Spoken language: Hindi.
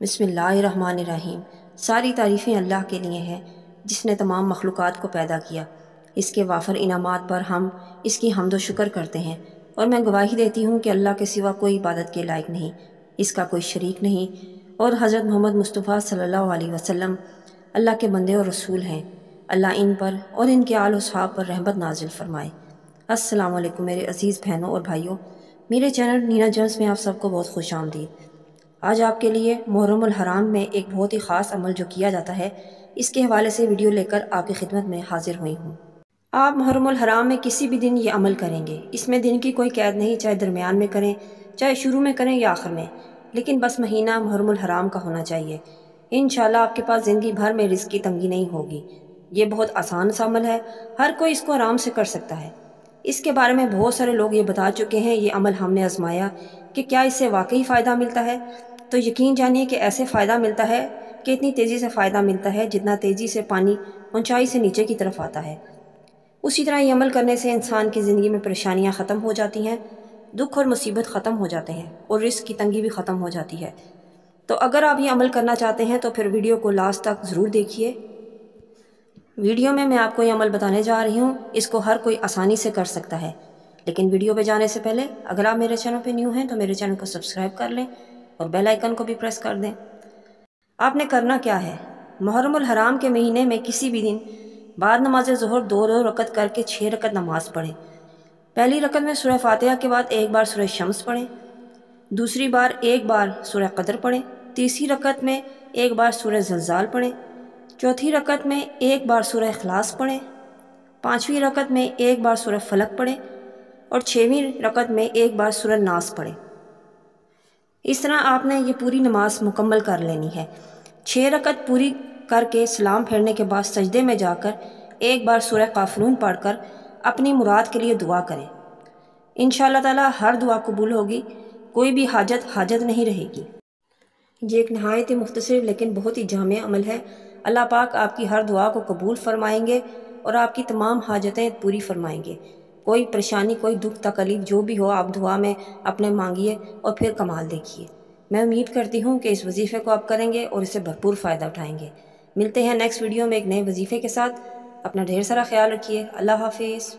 बिस्मिल्लाहिर्रहमानिर्रहीम। सारी तारीफ़ें अल्लाह के लिए हैं जिसने तमाम मखलूक़ात को पैदा किया। इसके वाफ़र इनामात पर हम इसकी हम्द व शुक्र करते हैं और मैं गवाही देती हूँ कि अल्लाह के सिवा कोई इबादत के लायक नहीं, इसका कोई शरीक नहीं और हज़रत मोहम्मद मुस्तफ़ा सल्लल्लाहु अलैहि वसल्लम अल्लाह के बंदे और रसूल हैं। अल्लाह इन पर और इनके आल व सहाब पर रहमत नाजिल फ़रमाए। अस्सलामु अलैकुम मेरे अज़ीज़ बहनों और भाइयों, मेरे चैनल नीना जेम्स में आप सबको बहुत खुश आमदीद। आज आपके लिए मुहर्रमुल हराम में एक बहुत ही ख़ास अमल जो किया जाता है, इसके हवाले से वीडियो लेकर आपकी खिदमत में हाजिर हुई हूँ। आप मुहर्रमुल हराम में किसी भी दिन ये अमल करेंगे, इसमें दिन की कोई कैद नहीं, चाहे दरमियान में करें, चाहे शुरू में करें या आखिर में, लेकिन बस महीना मुहर्रमुल हराम का होना चाहिए। इंशाल्लाह आपके पास ज़िंदगी भर में रिज़्क़ की तंगी नहीं होगी। ये बहुत आसान सा अमल है, हर कोई इसको आराम से कर सकता है। इसके बारे में बहुत सारे लोग ये बता चुके हैं, ये अमल हमने आजमाया कि क्या इससे वाकई फ़ायदा मिलता है। तो यकीन जानिए कि ऐसे फ़ायदा मिलता है कि इतनी तेज़ी से फ़ायदा मिलता है जितना तेज़ी से पानी ऊंचाई से नीचे की तरफ आता है। उसी तरह ये अमल करने से इंसान की ज़िंदगी में परेशानियाँ ख़त्म हो जाती हैं, दुख और मुसीबत ख़त्म हो जाते हैं और रिस्क की तंगी भी ख़त्म हो जाती है। तो अगर आप ये अमल करना चाहते हैं तो फिर वीडियो को लास्ट तक ज़रूर देखिए। वीडियो में मैं आपको ये अमल बताने जा रही हूँ, इसको हर कोई आसानी से कर सकता है। लेकिन वीडियो पे जाने से पहले अगर आप मेरे चैनल पे न्यू हैं तो मेरे चैनल को सब्सक्राइब कर लें और बेल आइकन को भी प्रेस कर दें। आपने करना क्या है, मुहर्रमुल हराम के महीने में किसी भी दिन बाद नमाज ज़ोहर 2 रकत करके 6 रकत नमाज पढ़ें। पहली रकत में सुरह फातिहा के बाद एक बार सुरह शम्स पढ़ें, दूसरी बार एक बार सुरह कदर पढ़ें, तीसरी रकत में एक बार सुरह जल्जाल पढ़ें, चौथी रकत में एक बार सुरह इखलास पढ़ें, पाँचवीं रकत में एक बार सुरह फलक पढ़ें और 6वीं रकत में एक बार सुरह नास पढ़ें। इस तरह आपने ये पूरी नमाज मुकम्मल कर लेनी है। 6 रकत पूरी करके सलाम फेरने के बाद सजदे में जाकर एक बार सुरह काफरून पढ़कर अपनी मुराद के लिए दुआ करें। इंशाअल्लाह ताला हर दुआ कबूल होगी, कोई भी हाजत नहीं रहेगी। ये एक नहायत ही मुख्तसर लेकिन बहुत ही जामे अमल है। अल्लाह पाक आपकी हर दुआ को कबूल फ़रमाएंगे और आपकी तमाम हाजतें पूरी फ़रमाएंगे। कोई परेशानी, कोई दुख तकलीफ़ जो भी हो, आप दुआ में अपने मांगिए और फिर कमाल देखिए। मैं उम्मीद करती हूँ कि इस वजीफ़े को आप करेंगे और इससे भरपूर फ़ायदा उठाएंगे। मिलते हैं नेक्स्ट वीडियो में एक नए वजीफ़े के साथ। अपना ढेर सारा ख्याल रखिए। अल्लाह हाफिज़।